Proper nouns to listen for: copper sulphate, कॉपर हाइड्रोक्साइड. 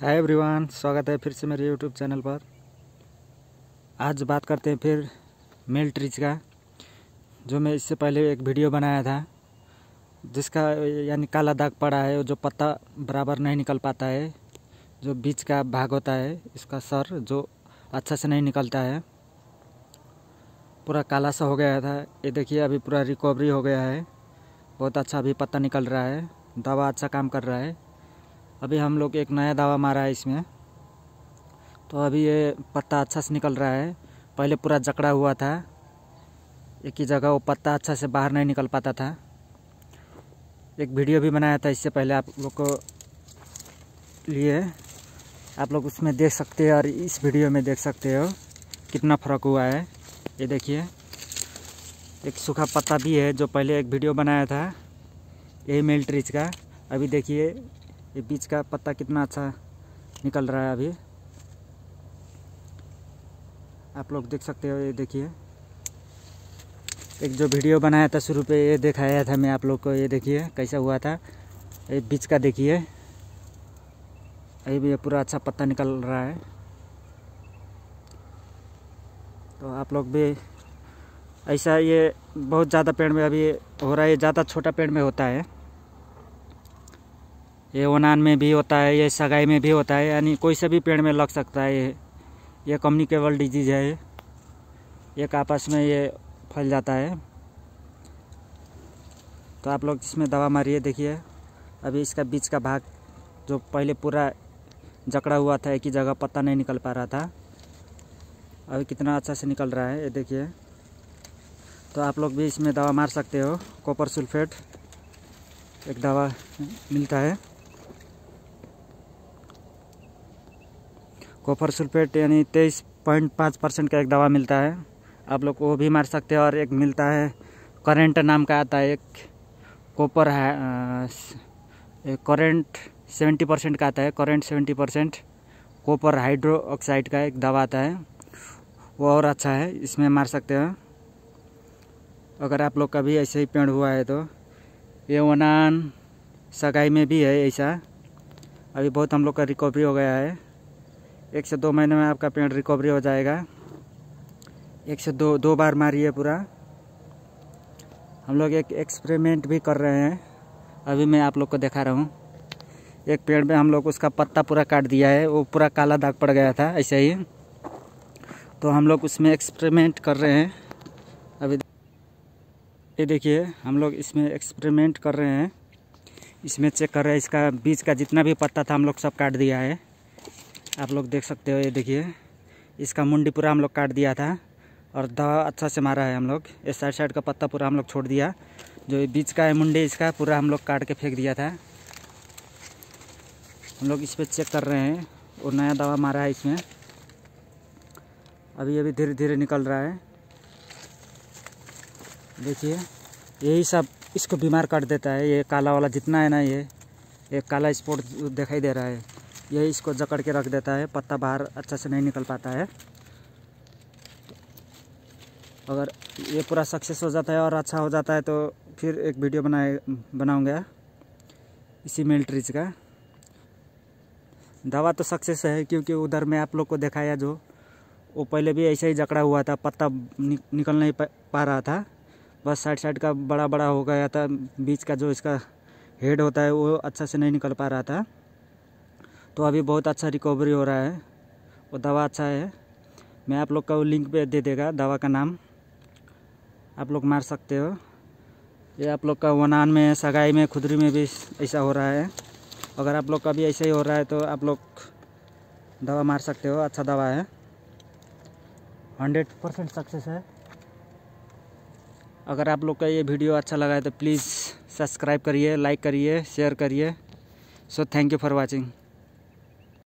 Hi everyone, स्वागत है फिर से मेरे यूट्यूब चैनल पर। आज बात करते हैं फिर मिल ट्रीज का, जो मैं इससे पहले एक वीडियो बनाया था जिसका यानी काला दाग पड़ा है, जो पत्ता बराबर नहीं निकल पाता है, जो बीच का भाग होता है इसका सर जो अच्छा से नहीं निकलता है, पूरा काला सा हो गया था। ये देखिए अभी पूरा रिकवरी हो गया है, बहुत अच्छा अभी पत्ता निकल रहा है, दवा अच्छा काम कर रहा है। अभी हम लोग एक नया दावा मारा है इसमें, तो अभी ये पत्ता अच्छा से निकल रहा है। पहले पूरा जकड़ा हुआ था एक ही जगह, वो पत्ता अच्छा से बाहर नहीं निकल पाता था। एक वीडियो भी बनाया था इससे पहले आप लोग को लिए, आप लोग उसमें देख सकते हो और इस वीडियो में देख सकते हो कितना फ़र्क हुआ है। ये देखिए एक सूखा पत्ता भी है, जो पहले एक वीडियो बनाया था यही मिल ट्रीज का। अभी देखिए ये बीच का पत्ता कितना अच्छा निकल रहा है, अभी आप लोग देख सकते हो। ये देखिए एक जो वीडियो बनाया था शुरू पे, ये दिखाया था मैं आप लोग को, ये देखिए कैसा हुआ था। ये बीच का देखिए, अभी ये पूरा अच्छा पत्ता निकल रहा है। तो आप लोग भी ऐसा, ये बहुत ज़्यादा पेड़ में अभी हो रहा है, ज़्यादा छोटा पेड़ में होता है, ये ओनान में भी होता है, ये सगाई में भी होता है, यानी कोई से भी पेड़ में लग सकता है। ये कम्युनिकेबल डिजीज़ है, ये आपस में ये फैल जाता है। तो आप लोग इसमें दवा मारिए। देखिए अभी इसका बीच का भाग जो पहले पूरा जकड़ा हुआ था, एक ही जगह पत्ता नहीं निकल पा रहा था, अभी कितना अच्छा से निकल रहा है, ये देखिए। तो आप लोग भी इसमें दवा मार सकते हो। कॉपर सल्फेट एक दवा मिलता है, कॉपर सल्फेट यानी 23.5% का एक दवा मिलता है, आप लोग वो भी मार सकते हो। और एक मिलता है करेंट नाम का आता है, एक कॉपर है करेंट 70% का आता है, करेंट 70% कॉपर हाइड्रोक्साइड का एक दवा आता है, वो और अच्छा है, इसमें मार सकते हो। अगर आप लोग का भी ऐसे ही पेड़ हुआ है तो ये ओनान सगाई में भी है ऐसा। अभी बहुत हम लोग का रिकवरी हो गया है, 1 से 2 महीने में आपका पेड़ रिकवरी हो जाएगा। 1 से 2 बार मारिए पूरा। हम लोग एक एक्सपेरिमेंट भी कर रहे हैं, अभी मैं आप लोग को दिखा रहा हूँ। एक पेड़ में हम लोग उसका पत्ता पूरा काट दिया है, वो पूरा काला दाग पड़ गया था ऐसे ही, तो हम लोग उसमें एक्सपेरिमेंट कर रहे हैं। अभी ये देखिए हम लोग इसमें एक्सपेरिमेंट कर रहे हैं, इसमें चेक कर रहे हैं, इसका बीच का जितना भी पत्ता था हम लोग सब काट दिया है, आप लोग देख सकते हो। ये देखिए इसका मुंडी पूरा हम लोग काट दिया था और दवा अच्छा से मारा है हम लोग। ये साइड का पत्ता पूरा हम लोग छोड़ दिया, जो बीच का है मुंडी इसका पूरा हम लोग काट के फेंक दिया था। हम लोग इस पर चेक कर रहे हैं, और नया दवा मारा है इसमें, अभी अभी धीरे धीरे निकल रहा है। देखिए यही सब इसको बीमार कर देता है, ये काला वाला जितना है ना, ये एक काला स्पॉट दिखाई दे रहा है, यही इसको जकड़ के रख देता है, पत्ता बाहर अच्छा से नहीं निकल पाता है। अगर ये पूरा सक्सेस हो जाता है और अच्छा हो जाता है तो फिर एक वीडियो बनाऊँगा इसी मिल ट्रीज का। दवा तो सक्सेस है, क्योंकि उधर मैं आप लोग को दिखाया जो, वो पहले भी ऐसा ही जकड़ा हुआ था, पत्ता निकल नहीं पा रहा था, बस साइड का बड़ा बड़ा हो गया था, बीच का जो इसका हेड होता है वो अच्छा से नहीं निकल पा रहा था। तो अभी बहुत अच्छा रिकवरी हो रहा है, वो दवा अच्छा है। मैं आप लोग का वो लिंक पे दे देगा, दवा का नाम आप लोग मार सकते हो। ये आप लोग का वनान में, सगाई में, खुदरी में भी ऐसा हो रहा है। अगर आप लोग का भी ऐसा ही हो रहा है तो आप लोग दवा मार सकते हो, अच्छा दवा है, 100% सक्सेस है। अगर आप लोग का ये वीडियो अच्छा लगा है तो प्लीज़ सब्सक्राइब करिए, लाइक करिए, शेयर करिए। So thank you for watching.